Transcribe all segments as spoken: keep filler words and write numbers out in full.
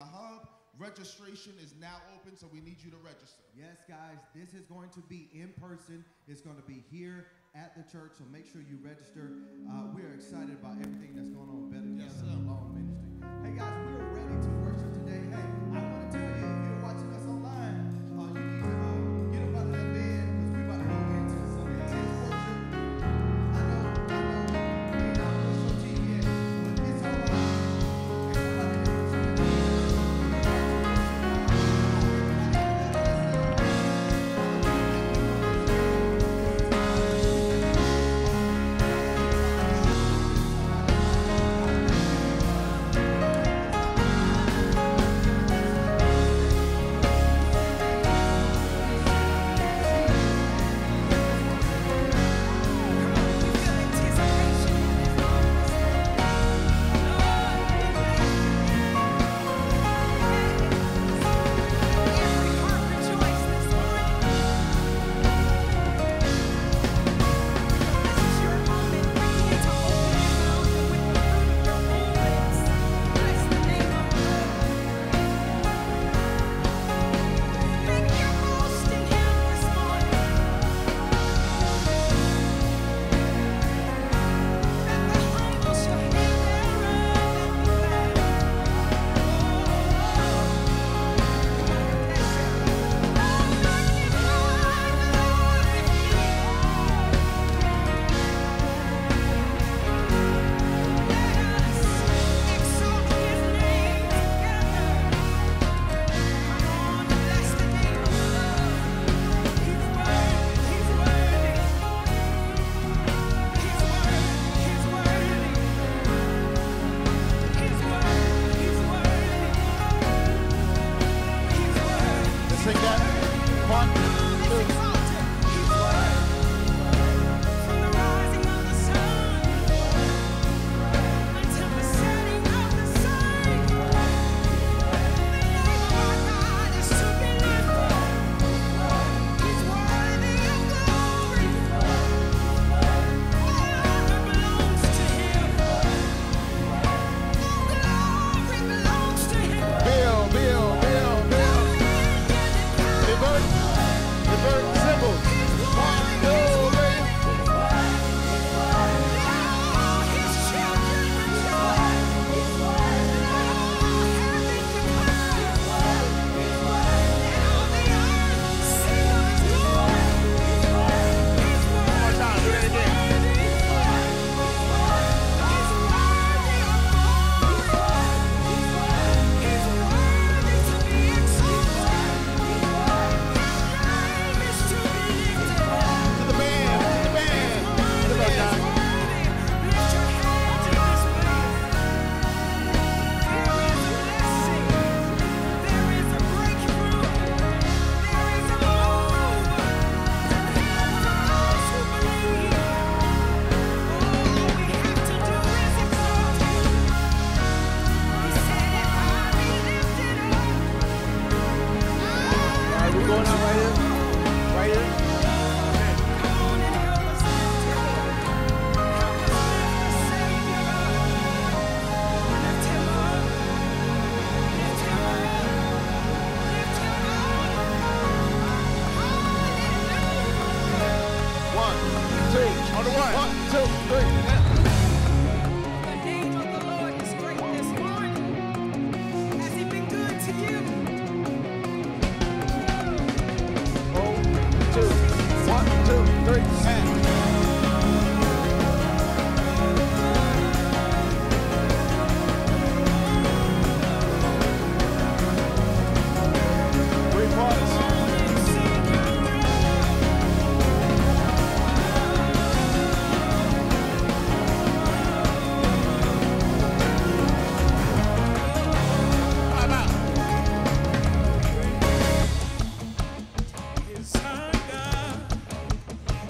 The hub registration is now open, so we need you to register. Yes, guys, this is going to be in person. It's going to be here at the church, so make sure you register. Uh, we're excited about everything that's going on better than yes, the law ministry. Hey, guys, we're ready to worship today. Hey, I want to tell you, if you're watching us online, uh, you need to uh, get up out of that bed because we're about to go into some intense worship. I know, I know, we ain't out on social T V, but it's all right. It's all right.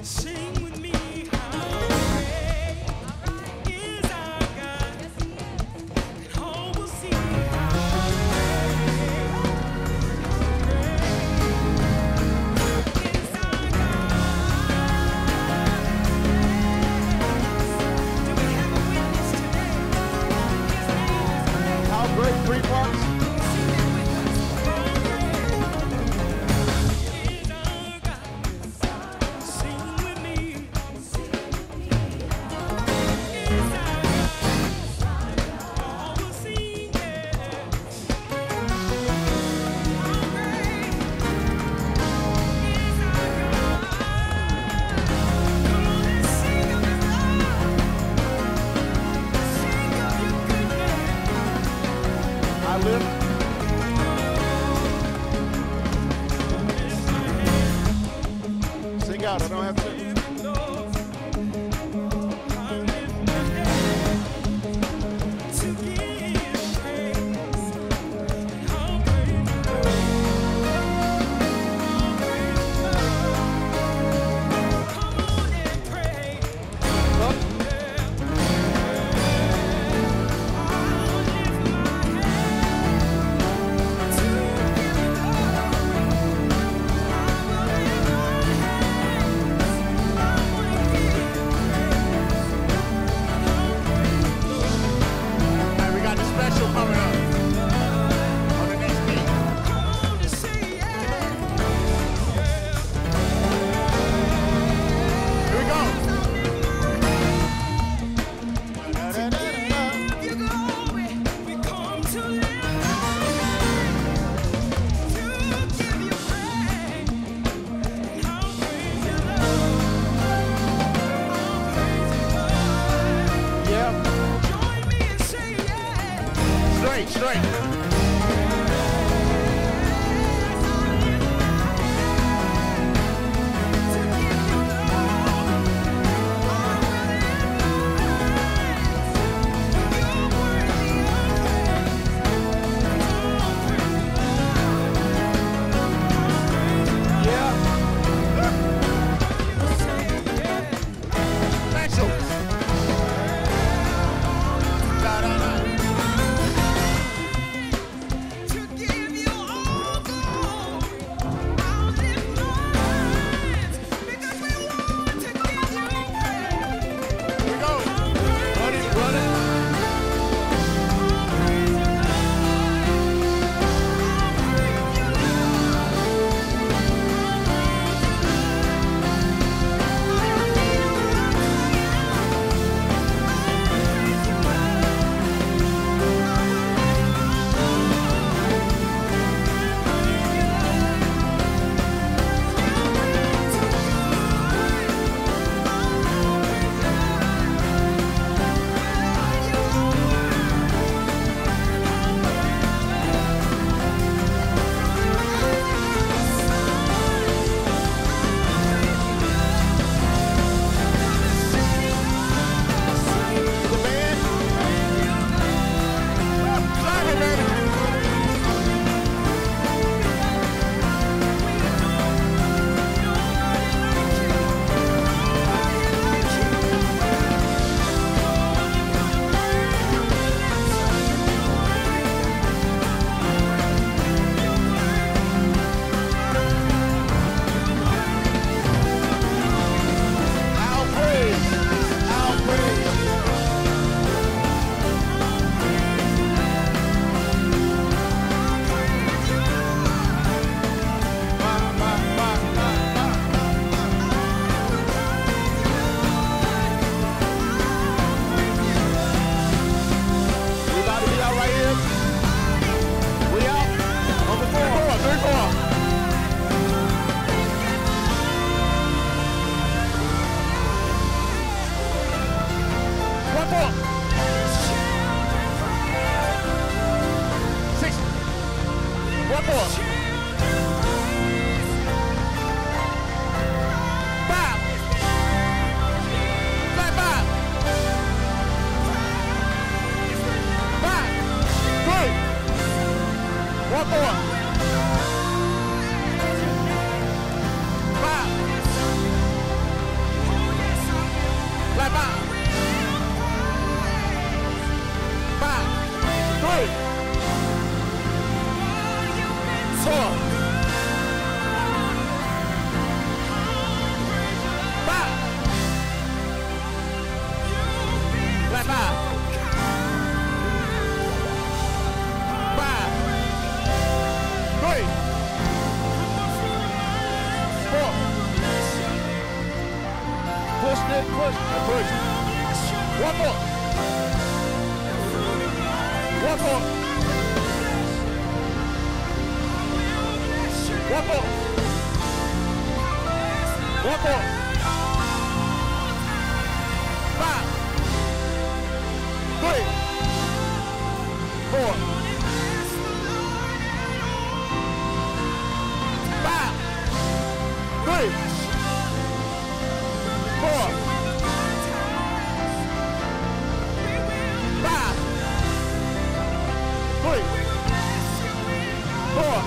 Sing with out. I don't have to. Five, three, four.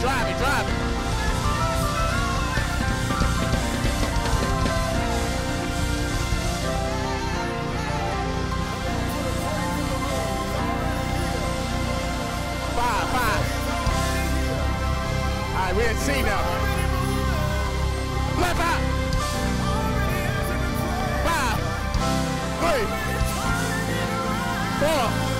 Drive it, drive it. Five, five. All right, we're at C now. Left out. Five, three, four, five.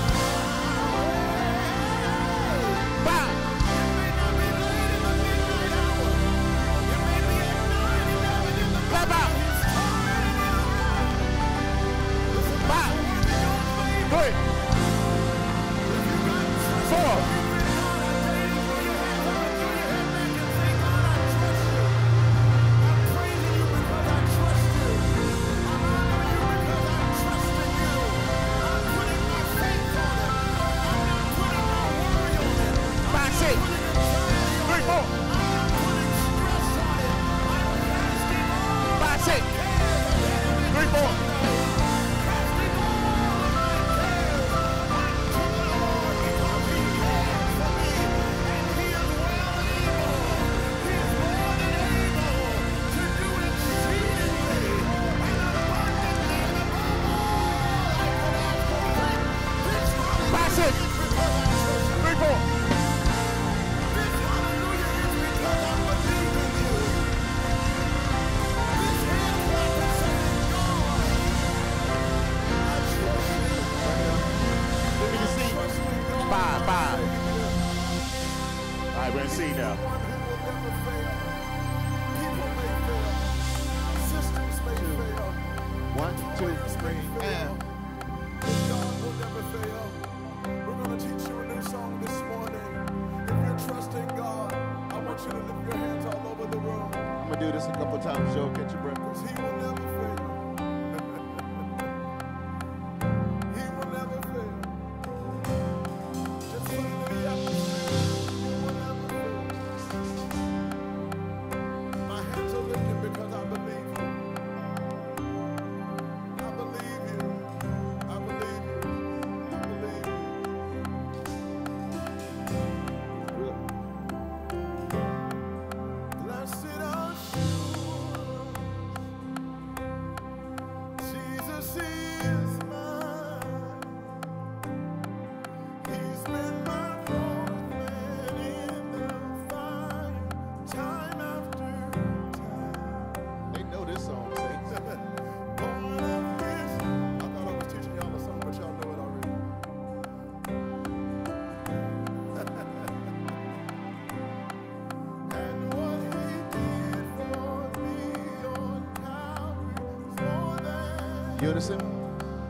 Unison,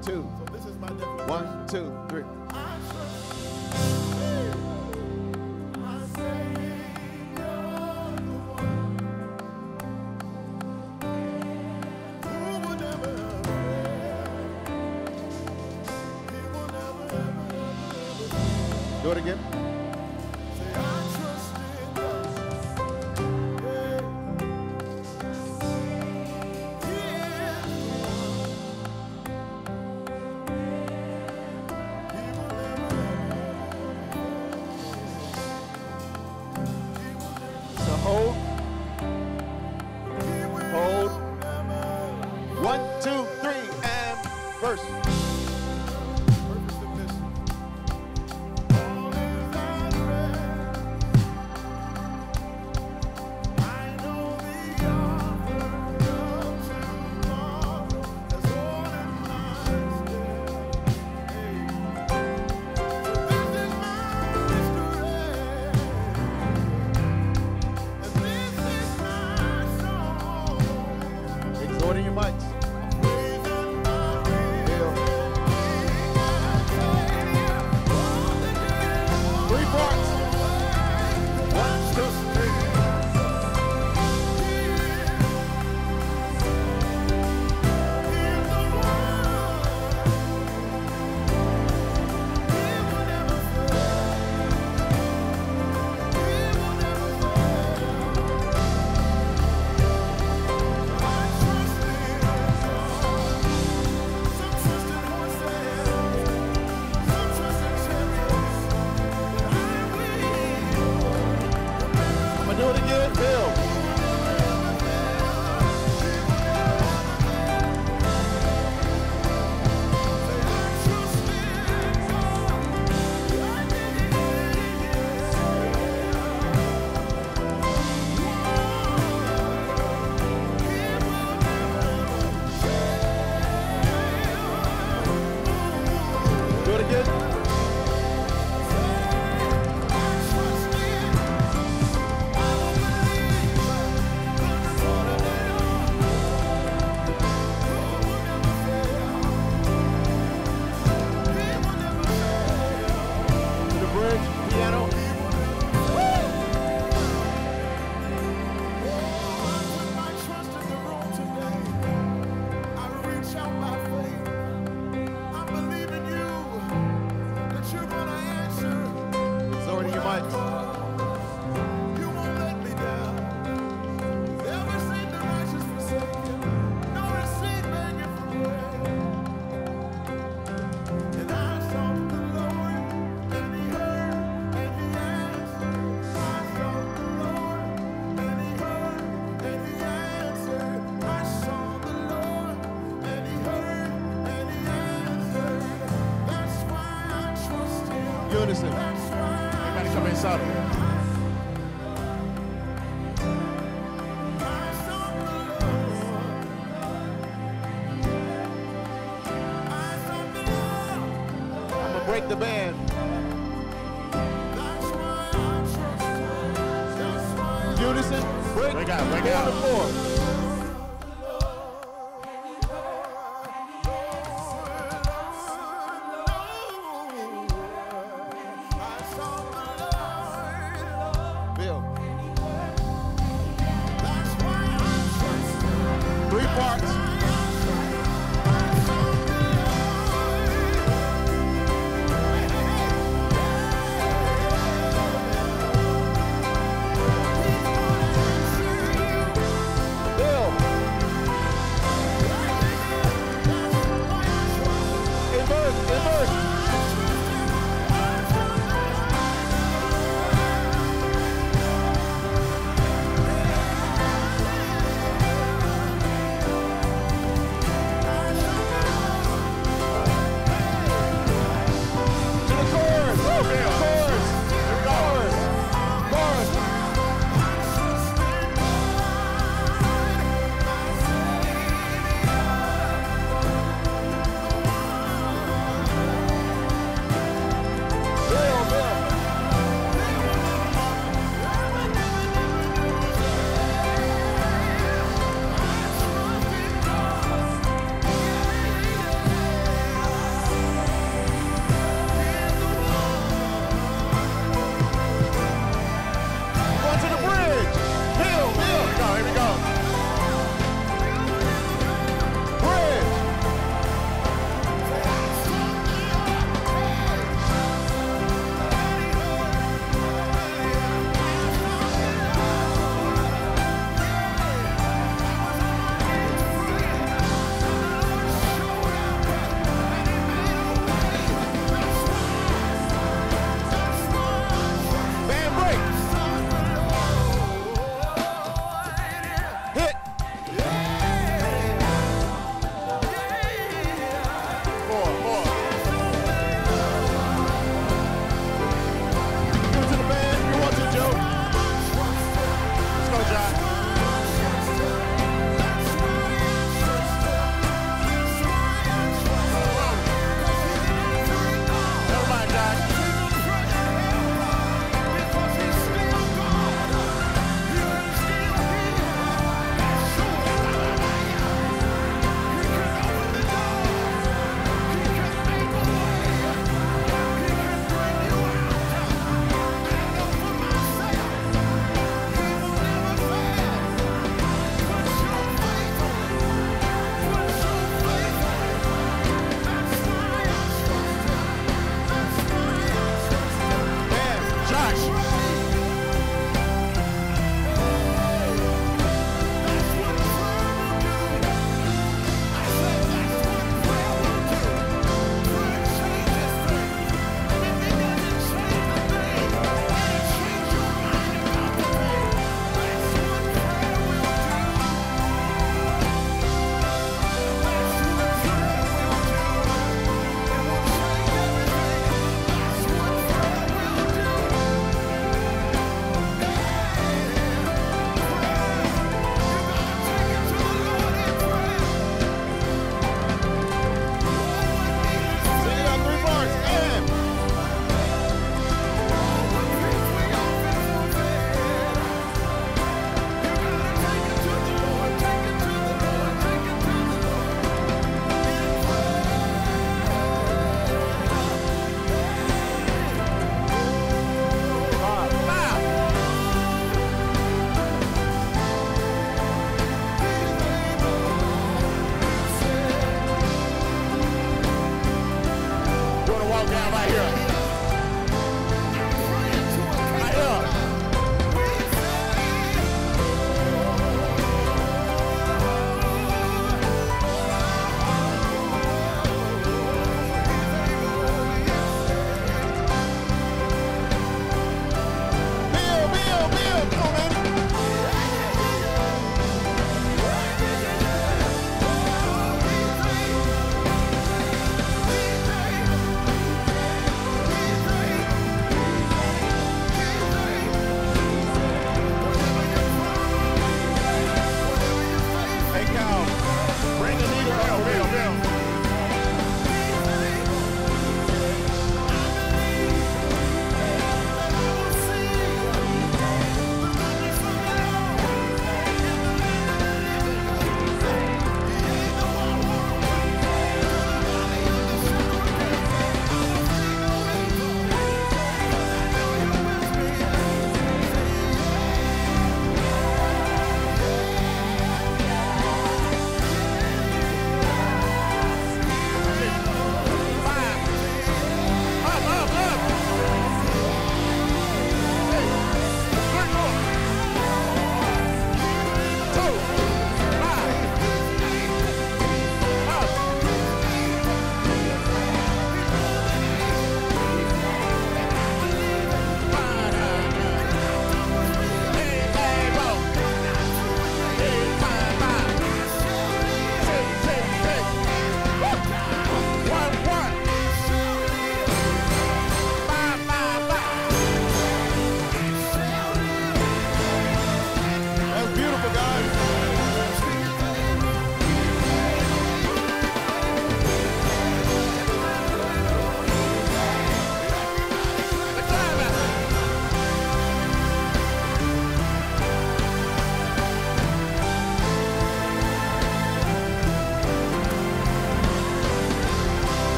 two, so this is my one, two, three. Do it again. First. Purpose and mission. do it again, Bill. The band. Unison, break, break out, break out. The floor. Yeah.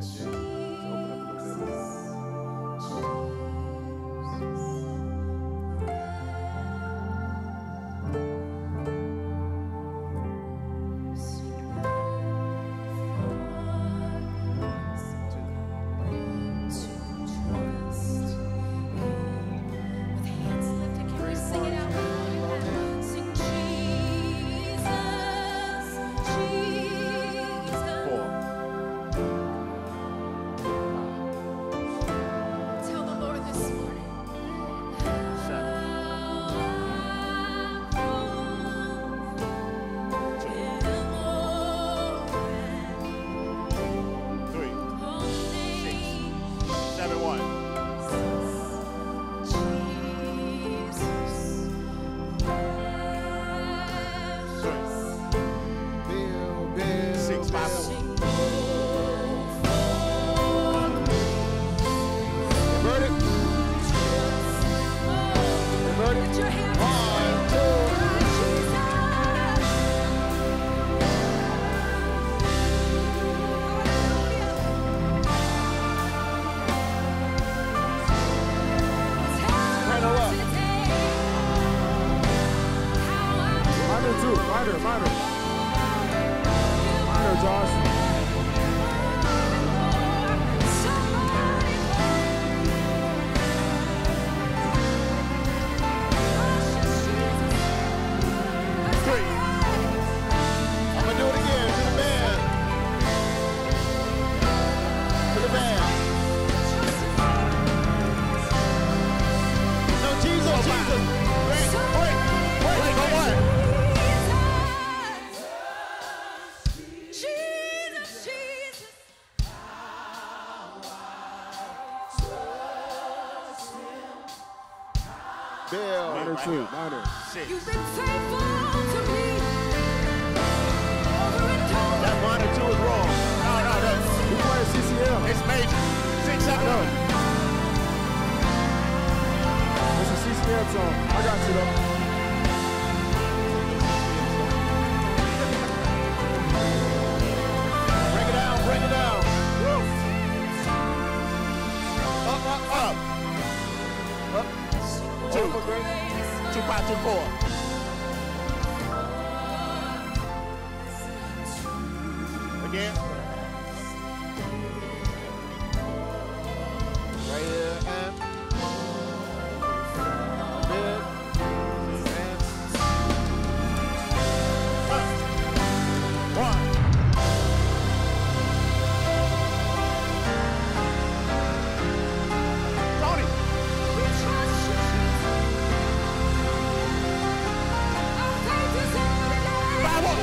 that jail. Just open up a little bit Two, minor, six. You've been faithful to me. Over and over. That minor two is wrong. No, no, that's... You play C C L. It's major. Six, seven. I know. It's a C C L song. I got you, though. Break it down, break it down. Woo. Up, up, up. Up. Two. Up, great. Two, five, two, four. Again. Right here and mid and one. Tony. We trust you. Five, one.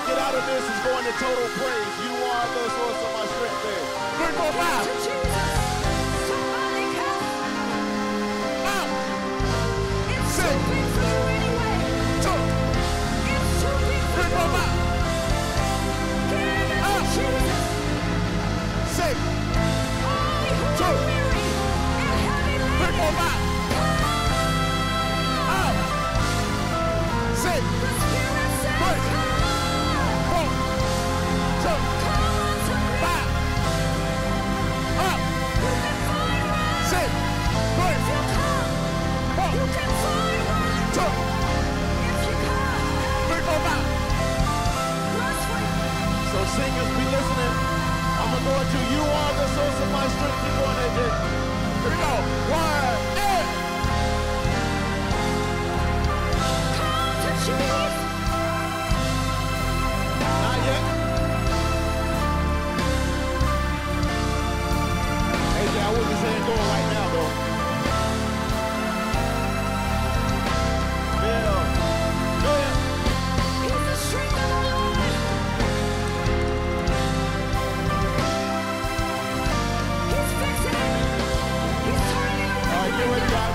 to get out of this is going to total praise. You are the source of my strength there. Three, four, five. Up. It's six. Too big for you anyway. Two. It's too big for three, four, five. Up. Six. Two. Three, four, five. Up. Six. Three. Singers, be listening. I'm going to go at you. You are the source of my strength. Keep going at this. Here we go. One, eight. Come to Jesus. Not yet. Hey, I wasn't saying go right now, though. Yeah. Go ahead. He's the strength of the Lord. Do it, guys.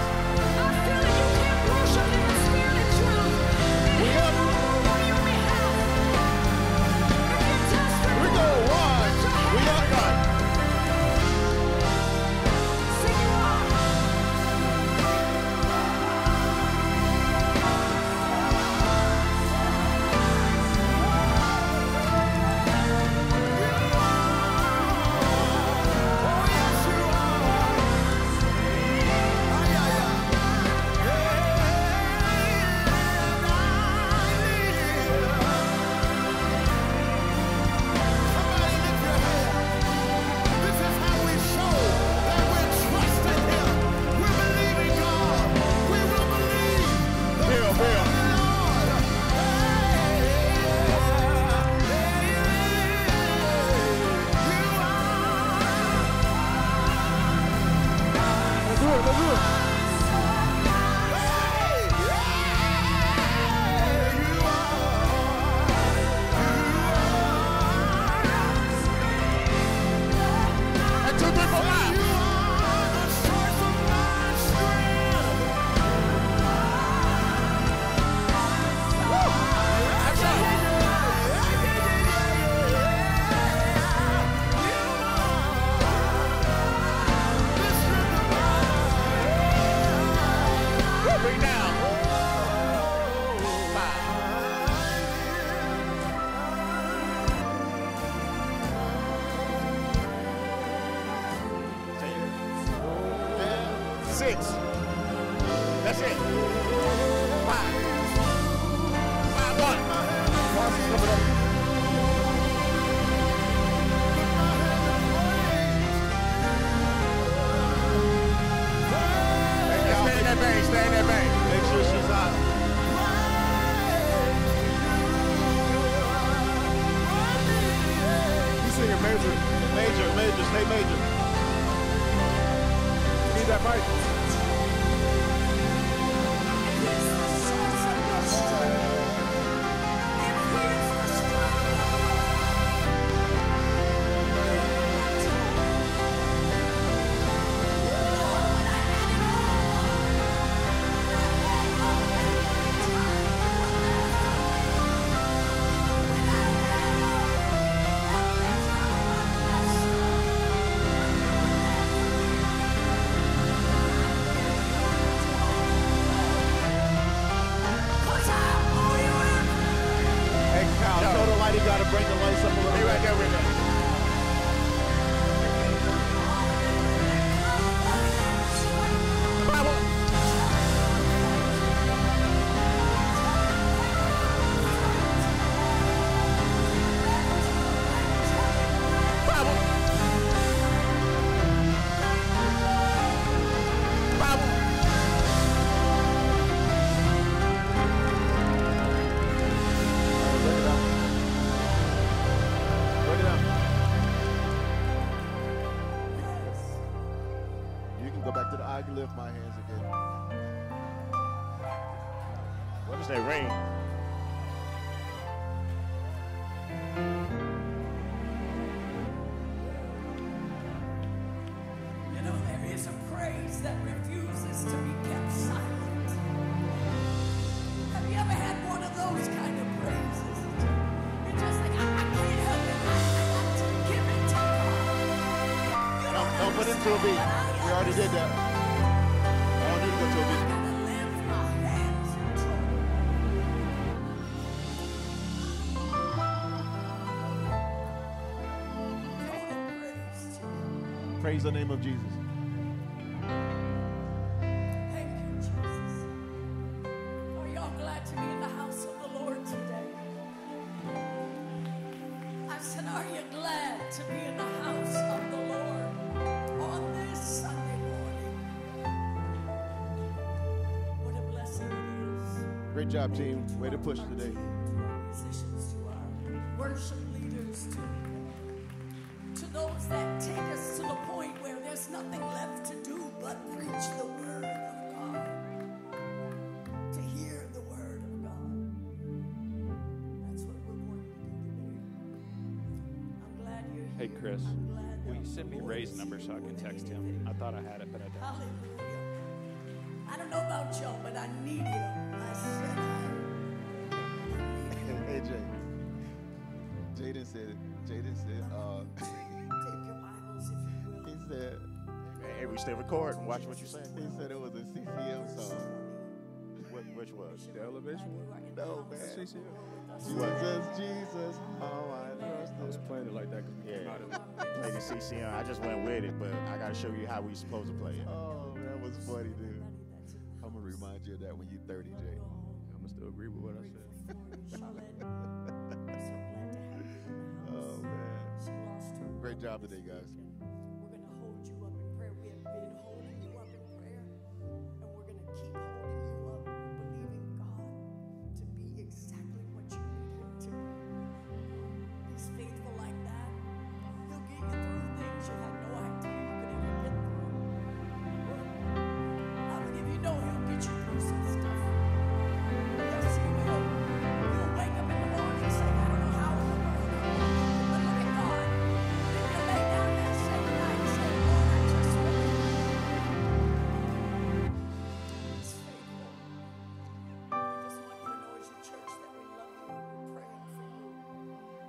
that refuses to be kept silent. Have you ever had one of those kind of praises? You're just like, I, I can't help it. I, I have to give it to God. You don't no, put it to a beat. We already did that. I don't need to go to a beat. I got to lift my hands in trouble. Praise the name of Jesus. Job, team. Way to push today. To our musicians, to our worship leaders, to, to those that take us to the point where there's nothing left to do but preach the word of God, to hear the word of God. That's what we're going to do today. I'm glad you're here. Hey, Chris, will you send me Ray's number so I can text him? I thought I had it, but I don't. Hallelujah. I don't know about y'all, but I need him. I said I need him. Hey, Jay. Jaden said, Jaden said, uh, take your Bibles if you will. He said, hey, we stay record and watch what you say. He said it was a C C M song. What, which was? The Elevation one? No, man. Jesus, Jesus, how I trust. I was playing it like that because we came out and played the C C M. I just went with it, but I got to show you how we supposed to play it. Oh, that was funny, dude. I'm gonna remind you of that when you're thirty, Jay. I'm gonna still agree with what I said. Oh man! Great job today, guys. We're gonna hold you up in prayer. We have been holding you up in prayer, and we're gonna keep holding you up, believing God to be exactly what you need Him to be. He's faithful like that. He'll get you through things you have no idea. No, he'll get you through some stuff. Yes, he will. You'll wake up in the morning and say, I don't know how in the world. But look at God. Then you'll lay down that same night and say, Lord, I just want He's faithful. I just want you to know as your church that we love you and we're praying for you. Amen.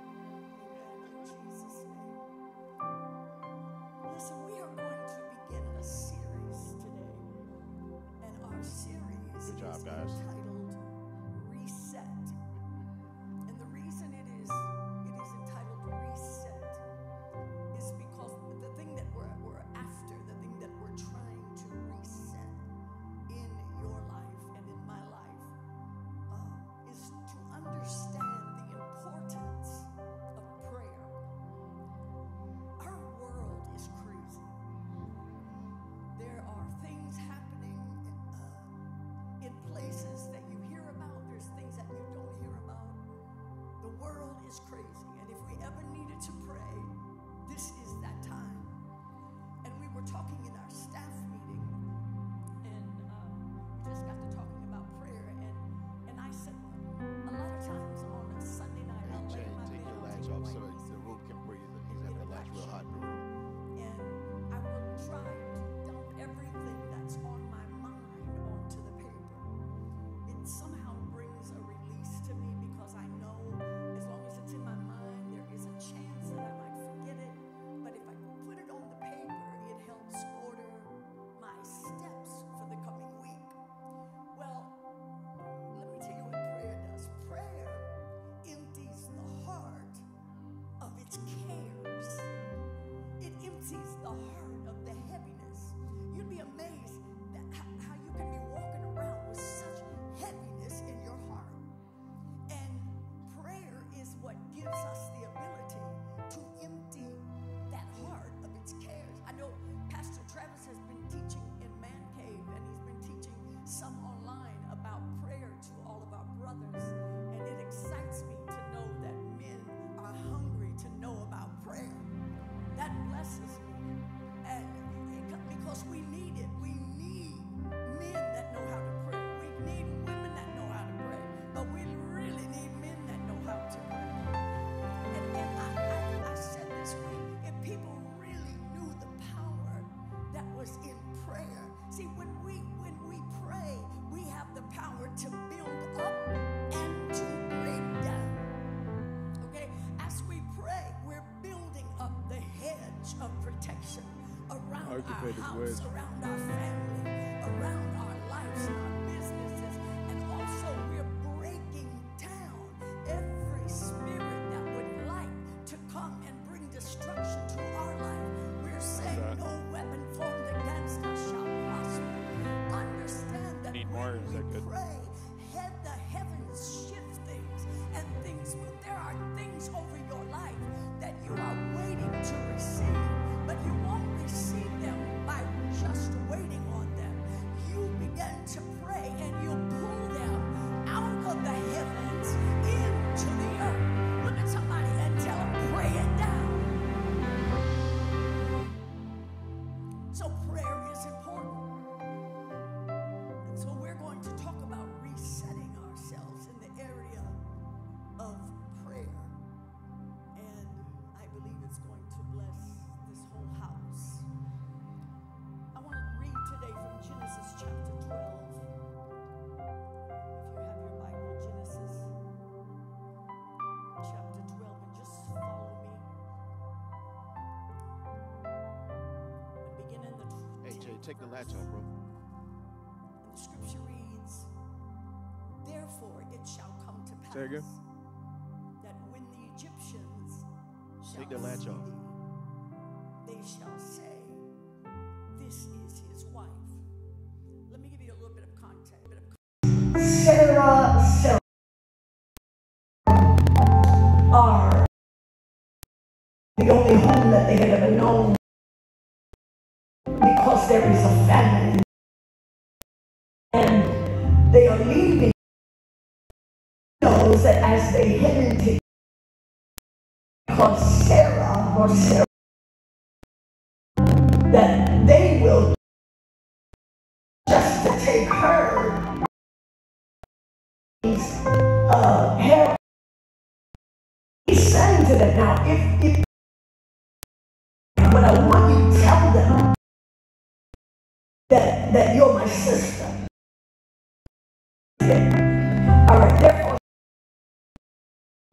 In Jesus' name. Listen, we are going to begin a series today. And our series Good job, is guys. entitled Reset. And the reason it is it is entitled Reset is because the thing that we're, we're after, the thing that we're trying to reset in your life and in my life uh, is to understand the importance of prayer. Our world is crazy. There are things happening uh, in places that you hear about. There's things that you don't hear about. The world is crazy. And if we ever needed to pray, this is that time. And we were talking in our staff meeting, and uh, we just got to talking about prayer. And, and I said, well, a lot of times on a Sunday night, hey, I'll Jay, lay my take your latch off so that the room can breathe. He's having a latch real hot, bro. And I will try to dump everything that's on my mind onto the paper. It somehow brings a release to me because I know as long as it's in my mind, there is a chance that I might forget it. But if I put it on the paper, it helps order my steps for the coming week. Well, let me tell you what prayer does. Prayer empties the heart of its cares. It empties the heart of the heaviness. You'd be amazed that how you can be walking around with such heaviness in your heart. And prayer is what gives us the ability to empty that heart of its cares. I know Pastor Travis has been teaching in Man Cave, and he's been teaching some online about prayer to all of our brothers. And it excites me to know that men are hungry to know about prayer. That blesses me, and it, because we need it. We need men that know how to pray. We need women that know how to pray, but we really need men that know how to pray. And articulate His words. Around our family, around our lives, our businesses, and also we're breaking down every spirit that would like to come and bring destruction to our life. We're saying no weapon formed against us shall prosper. Understand that Need when more. we that pray, head the heavens shift things, and things move. There are things over your life that you are waiting to receive. But you won't receive them by just waiting on them. You begin to pray and you pull them out of the heavens into the earth. Look at somebody and tell them, pray it down. So prayer is important. And so we're going to talk about resetting ourselves in the area of prayer. And I believe it's going to bless this whole house. I want to read today from Genesis chapter twelve. If you have your Bible, Genesis chapter twelve, and just follow me. And begin in the twelfth. Hey, Jay, take the latch out, bro. And the scripture reads, therefore it shall come to pass that when the Egyptians shall take the latch off, they shall say, this is his wife. Let me give you a little bit of context. A bit of context. Sarah, Sarah, are the only home that they had ever known, because there is a famine, and they are leaving those that as they head into, because Sarah or Sarah, that they will just to take her uh, hair. He's saying to them now, if, if what I want you to tell them that, that you're my sister. Yeah. All right, therefore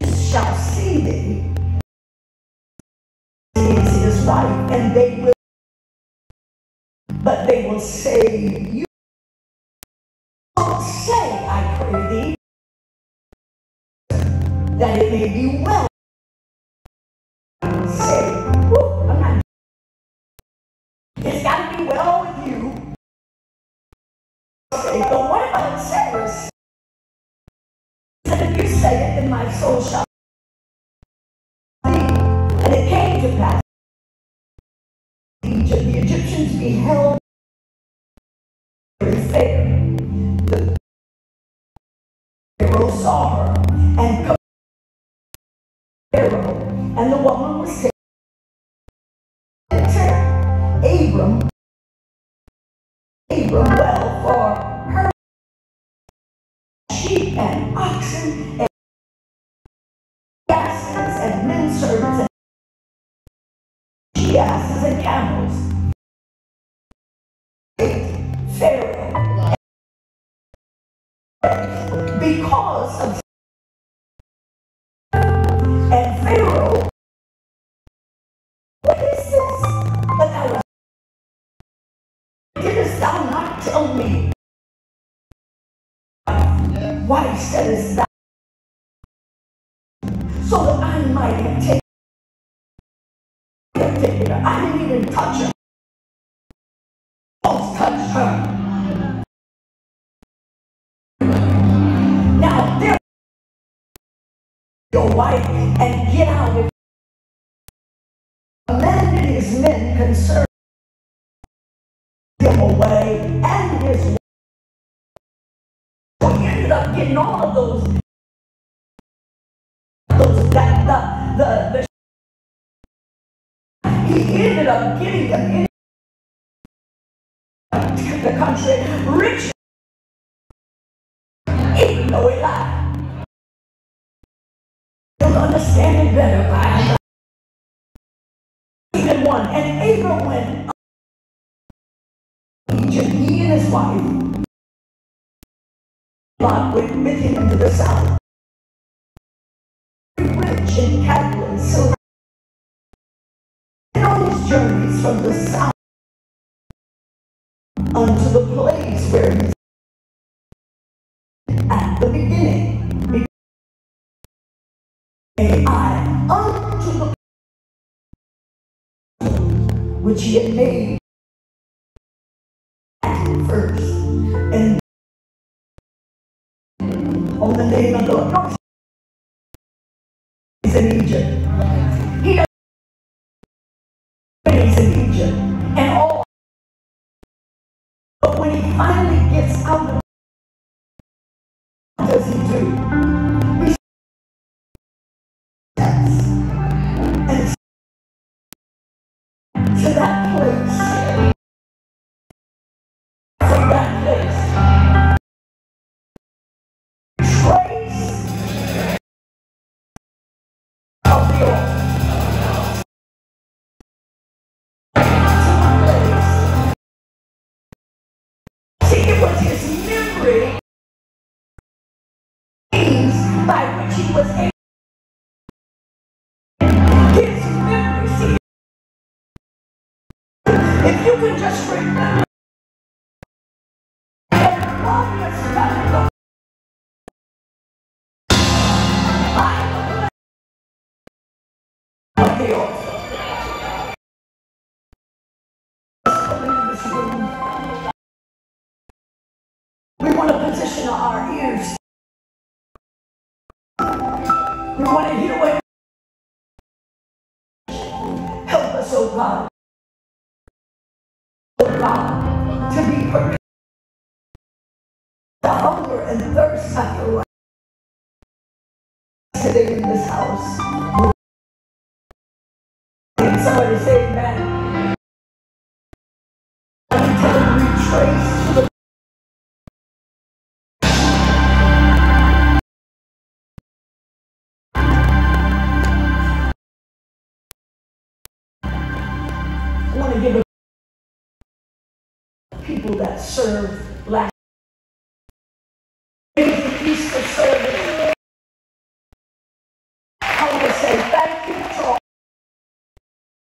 you shall see thee is his wife, and they will. But they will say, you don't say, I pray thee, that it may be well. Say, whoop, I'm not. It's got to be well with you. Say, but what about Sarah? If you say it, then my soul shall be. And it came to pass. Egypt, the Egyptians beheld very fair. The Pharaoh saw her and compared Pharaoh, and the woman was saying, Abram, Abram well for her sheep and oxen and asses and men servants and asses and camels. Pharaoh, because of and Pharaoh, what is this? But thou didst thou not tell me? Why saidst thou? So that I might have taken. I didn't even touch her. Almost touched her. Now, there, your wife, and get out with her. Commanded his men concerned him away, and his wife. So he ended up getting all of those. Those that the the. the He ended up getting them in the country rich, even though he lied. You'll understand it better by even one. And Abram went up to Egypt, he and his wife, Lot went with him to the south. Rich in cattle and silver. Journeys from the south unto the place where he's at the beginning. And I unto the place which he had made at first. And on the name of the Lord is in Egypt. He is in Egypt. And all finally gets out of it. What does he do? He steps and to that place. From that place. Trace of the earth. By which he was able to get his memory. If you can just remember and love yourself by the blood of the altar. We want to position our ears. We want to hear what you help us, oh God. Oh God, to be perfect. The hunger and thirst after life. Today in this house. Can somebody say amen? Until we trace to the people that serve